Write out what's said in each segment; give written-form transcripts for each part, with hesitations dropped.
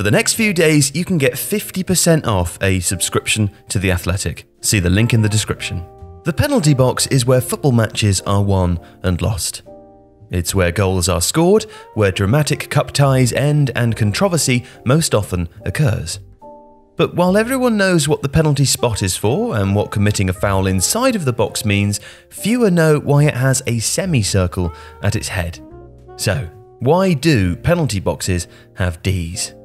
For the next few days, you can get 50% off a subscription to The Athletic. See the link in the description. The penalty box is where football matches are won and lost. It's where goals are scored, where dramatic cup ties end, and controversy most often occurs. But while everyone knows what the penalty spot is for and what committing a foul inside of the box means, fewer know why it has a semicircle at its head. So, why do penalty boxes have Ds?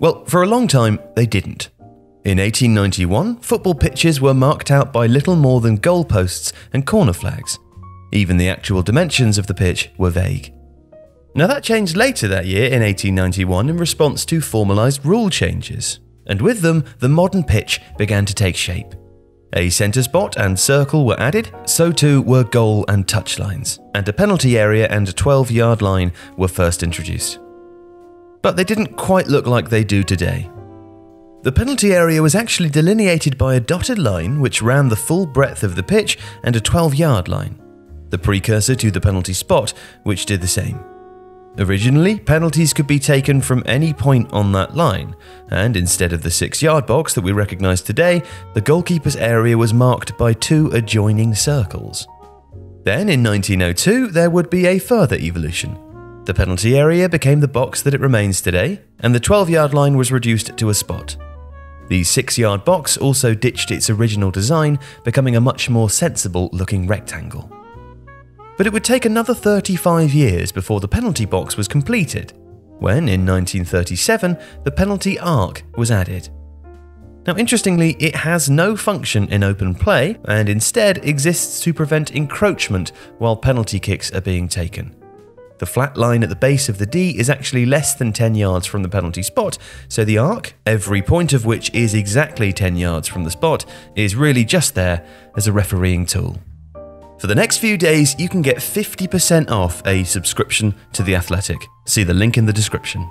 Well, for a long time, they didn't. In 1891, football pitches were marked out by little more than goalposts and corner flags. Even the actual dimensions of the pitch were vague. Now that changed later that year in 1891 in response to formalised rule changes, and with them the modern pitch began to take shape. A centre spot and circle were added, so too were goal and touchlines, and a penalty area and a 12-yard line were first introduced. But they didn't quite look like they do today. The penalty area was actually delineated by a dotted line which ran the full breadth of the pitch and a 12-yard line, the precursor to the penalty spot, which did the same. Originally, penalties could be taken from any point on that line, and instead of the 6-yard box that we recognise today, the goalkeeper's area was marked by two adjoining circles. Then in 1902, there would be a further evolution. The penalty area became the box that it remains today, and the 12-yard line was reduced to a spot. The 6-yard box also ditched its original design, becoming a much more sensible-looking rectangle. But it would take another 35 years before the penalty box was completed, when, in 1937, the penalty arc was added. Now, interestingly, it has no function in open play and instead exists to prevent encroachment while penalty kicks are being taken. The flat line at the base of the D is actually less than 10 yards from the penalty spot, so the arc, every point of which is exactly 10 yards from the spot, is really just there as a refereeing tool. For the next few days, you can get 50% off a subscription to The Athletic. See the link in the description.